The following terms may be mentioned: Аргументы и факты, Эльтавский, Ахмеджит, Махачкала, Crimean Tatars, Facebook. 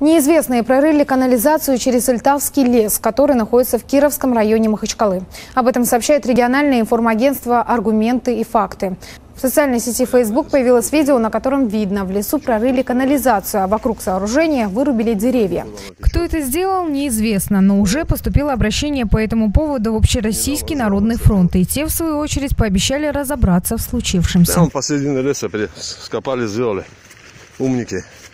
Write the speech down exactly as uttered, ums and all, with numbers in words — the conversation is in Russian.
Неизвестные прорыли канализацию через Эльтавский лес, который находится в Кировском районе Махачкалы. Об этом сообщает региональное информагентство «Аргументы и факты». В социальной сети Facebook появилось видео, на котором видно, в лесу прорыли канализацию, а вокруг сооружения вырубили деревья. Кто это сделал, неизвестно, но уже поступило обращение по этому поводу в Общероссийский народный фронт. И те, в свою очередь, пообещали разобраться в случившемся. Там посередине леса скопали, сделали. Умники.